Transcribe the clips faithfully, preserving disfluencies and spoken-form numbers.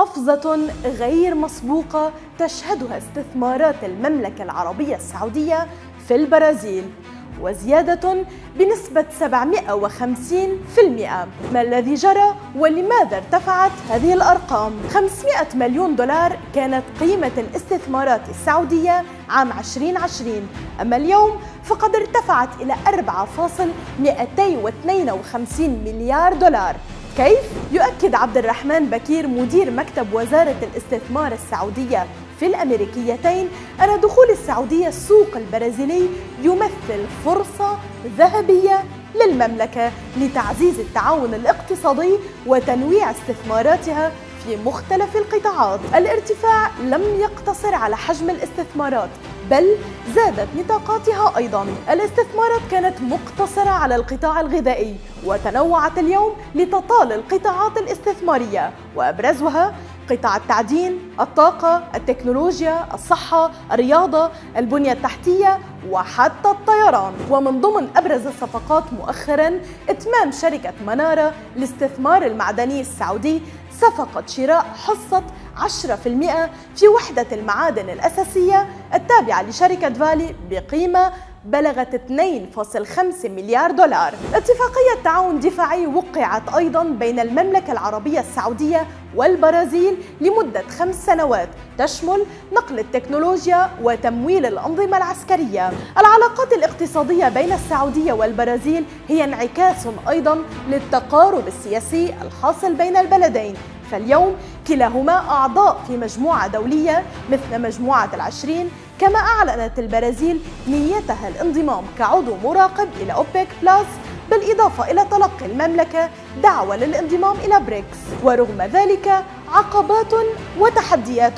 قفزة غير مسبوقة تشهدها استثمارات المملكة العربية السعودية في البرازيل، وزيادة بنسبة سبعمئة وخمسين بالمئة. ما الذي جرى ولماذا ارتفعت هذه الأرقام؟ خمسمئة مليون دولار كانت قيمة الاستثمارات السعودية عام عشرين عشرين، أما اليوم فقد ارتفعت إلى أربعة فاصل مئتين واثنين وخمسين مليار دولار. كيف؟ يؤكد عبد الرحمن بكير مدير مكتب وزارة الاستثمار السعودية في الأمريكيتين أن دخول السعودية السوق البرازيلي يمثل فرصة ذهبية للمملكة لتعزيز التعاون الاقتصادي وتنويع استثماراتها في مختلف القطاعات. الارتفاع لم يقتصر على حجم الاستثمارات، بل زادت نطاقاتها أيضاً. الاستثمارات كانت مقتصرة على القطاع الغذائي، وتنوعت اليوم لتطال القطاعات الاستثمارية، وأبرزها قطاع التعدين، الطاقة، التكنولوجيا، الصحة، الرياضة، البنية التحتية، وحتى الطيران. ومن ضمن أبرز الصفقات مؤخراً إتمام شركة منارة للاستثمار المعدني السعودي، صفقت شراء حصة عشرة بالمئة في وحدة المعادن الأساسية التابعة لشركة فالي بقيمة بلغت اثنين فاصل خمسة مليار دولار. اتفاقية تعاون دفاعي وقعت أيضا بين المملكة العربية السعودية والبرازيل لمدة خمس سنوات، تشمل نقل التكنولوجيا وتمويل الأنظمة العسكرية. العلاقات الاقتصادية بين السعودية والبرازيل هي انعكاس أيضا للتقارب السياسي الحاصل بين البلدين، فاليوم كلاهما أعضاء في مجموعة دولية مثل مجموعة العشرين، كما أعلنت البرازيل نيتها الانضمام كعضو مراقب إلى أوبيك بلاس، بالإضافة إلى تلقي المملكة دعوة للانضمام إلى بريكس. ورغم ذلك عقبات وتحديات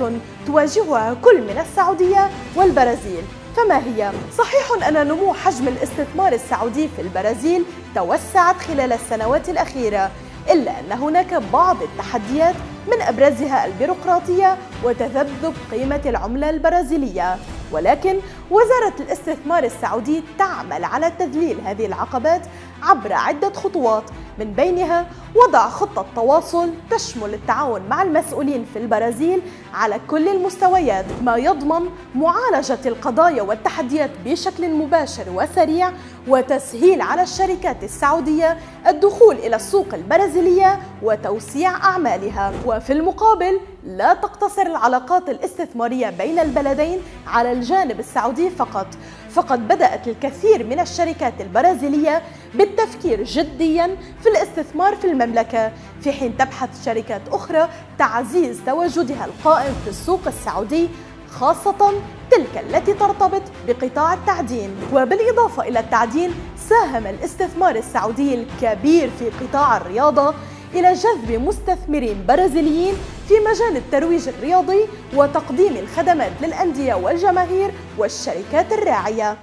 تواجهها كل من السعودية والبرازيل، فما هي؟ صحيح أن نمو حجم الاستثمار السعودي في البرازيل توسعت خلال السنوات الأخيرة، إلا أن هناك بعض التحديات من أبرزها البيروقراطية وتذبذب قيمة العملة البرازيلية، ولكن وزارة الاستثمار السعودي تعمل على تذليل هذه العقبات عبر عدة خطوات، من بينها وضع خطة تواصل تشمل التعاون مع المسؤولين في البرازيل على كل المستويات، ما يضمن معالجة القضايا والتحديات بشكل مباشر وسريع، وتسهيل على الشركات السعودية الدخول إلى السوق البرازيلية وتوسيع أعمالها. وفي المقابل لا تقتصر العلاقات الاستثمارية بين البلدين على الجانب السعودي فقط، فقد بدأت الكثير من الشركات البرازيلية بالتفكير جدياً في الاستثمار في المملكة، في حين تبحث شركات أخرى تعزيز تواجدها القائم في السوق السعودي، خاصة تلك التي ترتبط بقطاع التعدين. وبالإضافة إلى التعدين، ساهم الاستثمار السعودي الكبير في قطاع الرياضة إلى جذب مستثمرين برازيليين في مجال الترويج الرياضي وتقديم الخدمات للأندية والجماهير والشركات الراعية.